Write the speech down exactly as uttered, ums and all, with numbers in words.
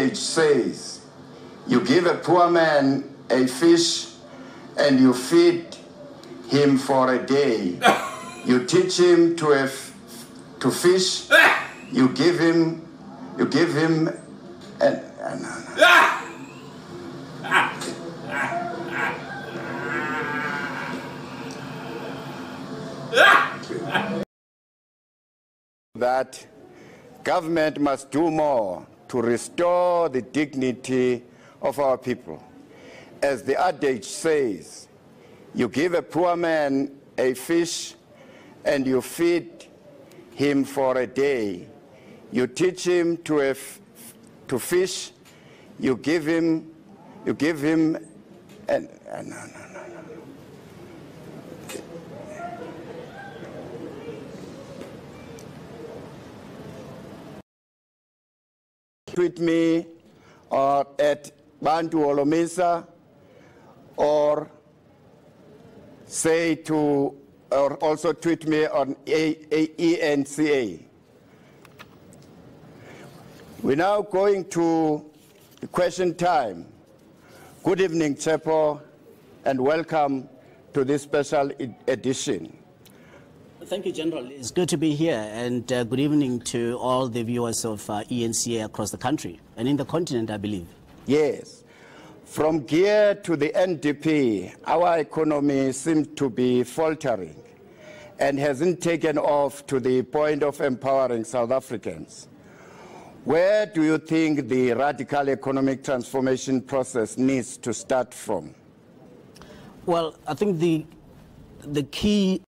It says, you give a poor man a fish and you feed him for a day. You teach him to a f to fish. You give him, you give him, and an, an. That government must do more to restore the dignity of our people. As the adage says, you give a poor man a fish and you feed him for a day. You teach him to, a f to fish, you give him, you give him, and an, no, no, no, no. Tweet me or at Bantu Holomisa, or say to, or also tweet me on A E N C A. We're now going to the question time. Good evening, Chapo, and welcome to this special edition. Thank you, General. It's good to be here, and uh, good evening to all the viewers of uh, A E N C A across the country and in the continent, I believe. Yes. From gear to the N D P, our economy seems to be faltering and hasn't taken off to the point of empowering South Africans. Where do you think the radical economic transformation process needs to start from? Well, I think the, the key